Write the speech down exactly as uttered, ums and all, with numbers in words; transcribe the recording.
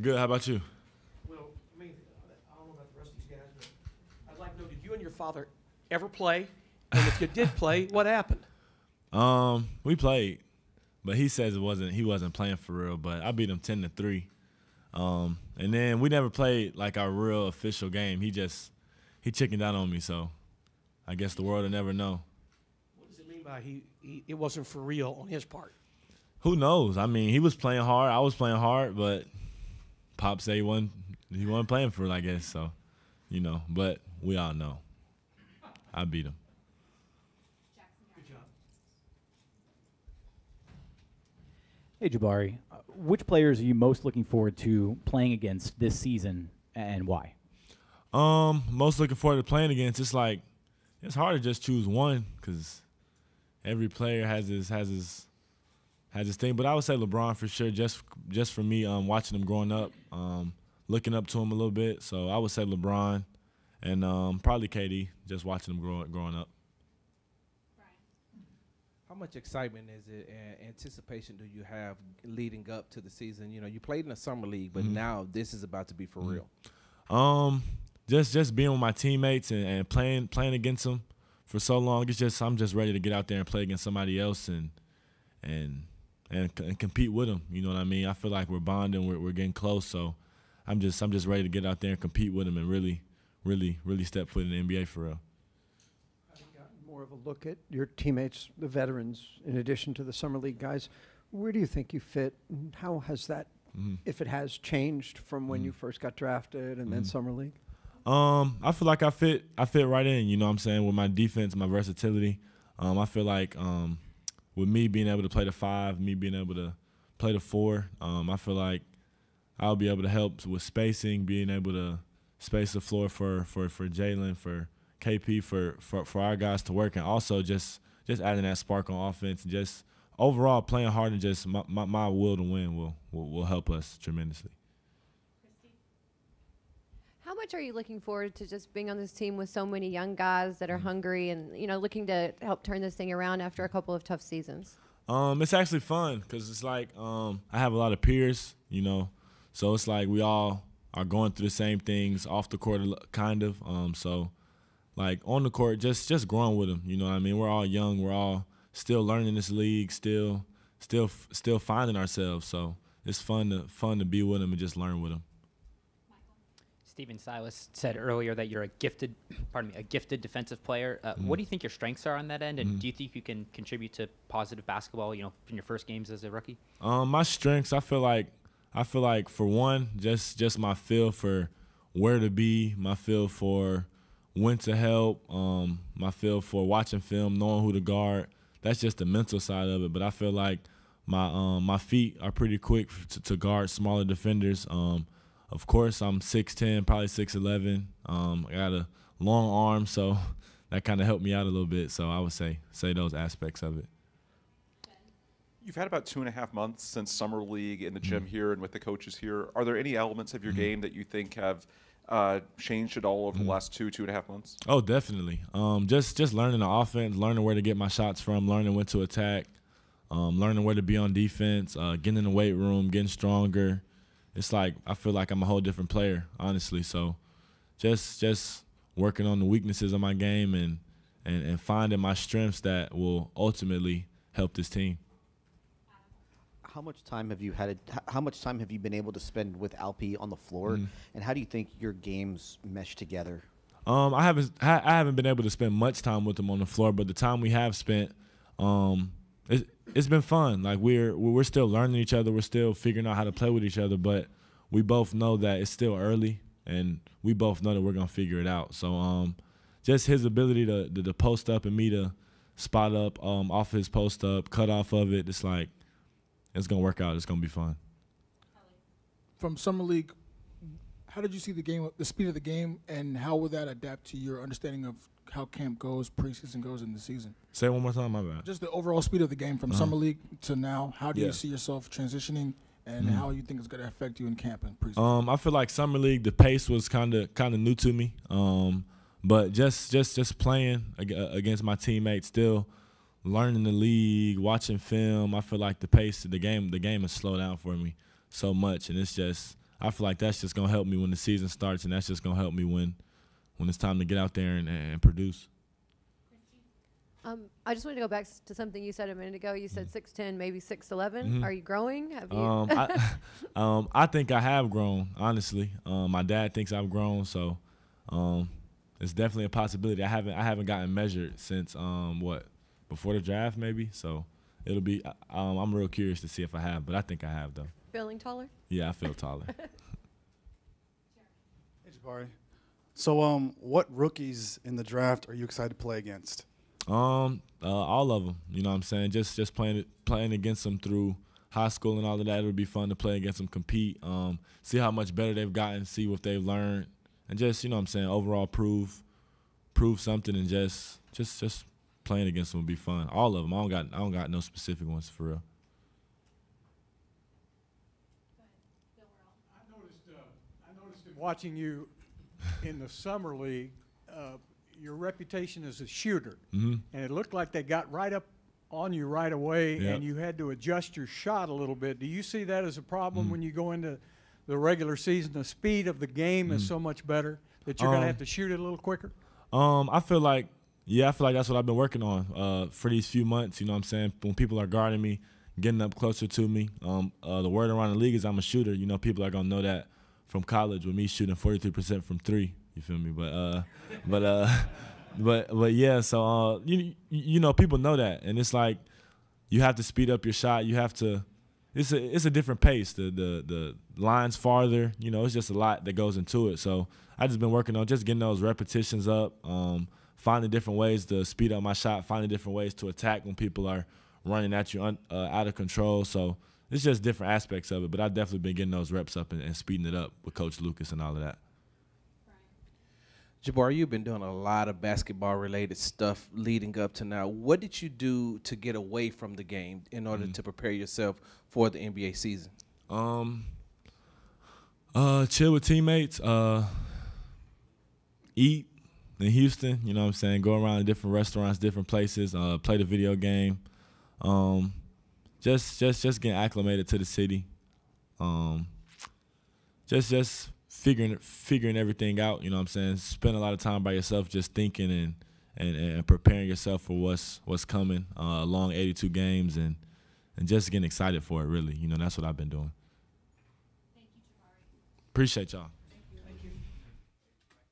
Good. How about you? Well, I mean, I don't know about the rest of these guys, but I'd like to know, did you and your father ever play? And if you did play, what happened? Um, we played, but he says it wasn't. He wasn't playing for real. But I beat him ten to three. Um, and then we never played like our real official game. He just he chickened out on me. So I guess the world will never know. What does it mean by he, he it wasn't for real on his part? Who knows? I mean, he was playing hard. I was playing hard, but Pop said he wasn't, he wasn't playing for it, I guess. So, you know, but we all know. I beat him. Good job. Hey, Jabari, uh, which players are you most looking forward to playing against this season and why? Um, most looking forward to playing against. It's like it's hard to just choose one because every player has his has his – Has his thing, but I would say LeBron for sure. Just, just for me, um, watching him growing up, um, looking up to him a little bit. So I would say LeBron, and um, probably K D. Just watching him growing growing up. How much excitement is it and anticipation do you have leading up to the season? You know, you played in the summer league, but mm-hmm. now this is about to be for mm-hmm. real. Um, just, just being with my teammates and, and playing, playing against them for so long. It's just I'm just ready to get out there and play against somebody else and, and. And, and compete with them, you know what I mean? I feel like we're bonding, we're, we're getting close, so I'm just I'm just ready to get out there and compete with them and really, really, really step foot in the N B A for real. Have you gotten more of a look at your teammates, the veterans, in addition to the summer league guys? Where do you think you fit, and how has that, mm-hmm. if it has, changed from when mm-hmm. you first got drafted and mm-hmm. then summer league? Um, I feel like I fit I fit right in, you know what I'm saying, with my defense, my versatility. Um, I feel like um, – with me being able to play the five, me being able to play the four, um, I feel like I'll be able to help with spacing, being able to space the floor for for, for Jalen, for K P, for, for for our guys to work, and also just just adding that spark on offense, and just overall playing hard and just my, my, my will to win will, will will help us tremendously. How much are you looking forward to just being on this team with so many young guys that are hungry and, you know, looking to help turn this thing around after a couple of tough seasons? Um, it's actually fun because it's like um, I have a lot of peers, you know, so it's like we all are going through the same things off the court kind of. Um, so, like, on the court, just just growing with them, you know what I mean? We're all young. We're all still learning this league, still still, still finding ourselves. So it's fun to, fun to be with them and just learn with them. Stephen Silas said earlier that you're a gifted, pardon me, a gifted defensive player. Uh, mm. What do you think your strengths are on that end, and mm. do you think you can contribute to positive basketball, you know, in your first games as a rookie? Um, my strengths, I feel like, I feel like for one, just just my feel for where to be, my feel for when to help, um, my feel for watching film, knowing who to guard. That's just the mental side of it. But I feel like my um, my feet are pretty quick to, to guard smaller defenders. Um, Of course, I'm six ten, probably six eleven. Um, I got a long arm, so that kind of helped me out a little bit. So I would say say those aspects of it. You've had about two and a half months since summer league in the gym mm-hmm. here and with the coaches here. Are there any elements of your mm-hmm. game that you think have uh, changed at all over mm-hmm. the last two, two and a half months? Oh, definitely. Um, just, just learning the offense, learning where to get my shots from, learning when to attack, um, learning where to be on defense, uh, getting in the weight room, getting stronger. It's like I feel like I'm a whole different player, honestly. So just just working on the weaknesses of my game and, and, and finding my strengths that will ultimately help this team. How much time have you had a, how much time have you been able to spend with Alpi on the floor mm-hmm. and how do you think your games mesh together? Um I haven't I haven't been able to spend much time with him on the floor, but the time we have spent um it's, it's been fun. Like we're we're still learning each other. We're still figuring out how to play with each other. But we both know that it's still early, and we both know that we're gonna figure it out. So um, just his ability to, to to post up and me to spot up um off his post up, cut off of it. It's like it's gonna work out. It's gonna be fun. From summer league, how did you see the game, the speed of the game, and how would that adapt to your understanding of how camp goes, preseason goes, in the season? Say it one more time, my bad. Just the overall speed of the game from uh-huh. summer league to now. How do yeah. you see yourself transitioning, and mm-hmm. how you think it's going to affect you in camp and preseason? Um, I feel like summer league, the pace was kind of kind of new to me. Um, but just just just playing ag against my teammates, still learning the league, watching film. I feel like the pace of the game, the game has slowed down for me so much, and it's just I feel like that's just going to help me when the season starts, and that's just going to help me when when it's time to get out there and, and produce. Um, I just wanted to go back to something you said a minute ago. You said six ten, maybe six eleven. Mm-hmm. Are you growing? Have you um, I, um, I think I have grown, honestly. Um, my dad thinks I've grown, so um, it's definitely a possibility. I haven't I haven't gotten measured since, um, what, before the draft maybe? So it'll be um, – I'm real curious to see if I have, but I think I have, though. Feeling taller? Yeah, I feel taller. Hey, Jabari. So um, what rookies in the draft are you excited to play against? Um, uh, all of them, you know what I'm saying? Just just playing playing against them through high school and all of that. It'll be fun to play against them, compete, um, see how much better they've gotten, see what they've learned, and just, you know what I'm saying, overall prove prove something, and just just just playing against them will be fun. All of them. I don't got I don't got no specific ones for real. I noticed uh, I noticed in watching you in the summer league, uh your reputation as a shooter, mm-hmm. and it looked like they got right up on you right away, yep. and you had to adjust your shot a little bit. Do you see that as a problem mm-hmm. when you go into the regular season? The speed of the game mm-hmm. is so much better that you're um, going to have to shoot it a little quicker? Um, I feel like, yeah, I feel like that's what I've been working on uh, for these few months, you know what I'm saying? When people are guarding me, getting up closer to me, um, uh, the word around the league is I'm a shooter. You know, people are going to know that from college with me shooting forty-three percent from three. You feel me? But uh, but uh, but but yeah. So uh, you you know people know that, and it's like you have to speed up your shot. You have to. It's a it's a different pace. The the the line's farther. You know, it's just a lot that goes into it. So I just been working on just getting those repetitions up. Um, finding different ways to speed up my shot. Finding different ways to attack when people are running at you un, uh, out of control. So it's just different aspects of it. But I've definitely been getting those reps up and, and speeding it up with Coach Lucas and all of that. Jabari, you've been doing a lot of basketball-related stuff leading up to now. What did you do to get away from the game in order mm-hmm. to prepare yourself for the N B A season? Um, uh, chill with teammates, uh, eat in Houston, you know what I'm saying, go around to different restaurants, different places, uh, play the video game, um, just just just getting acclimated to the city, um, just just. Figuring figuring everything out, you know what I'm saying? Spend a lot of time by yourself just thinking and and, and preparing yourself for what's what's coming, uh, long eighty-two games, and and just getting excited for it, really. You know, that's what I've been doing. Thank you, Jabari. Appreciate y'all.